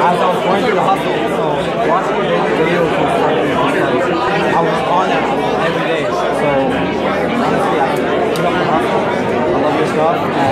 as I was going through the hustle, so watching the videos and stuff, like, I was on it every day. So honestly, I keep up the hustle. I love your stuff.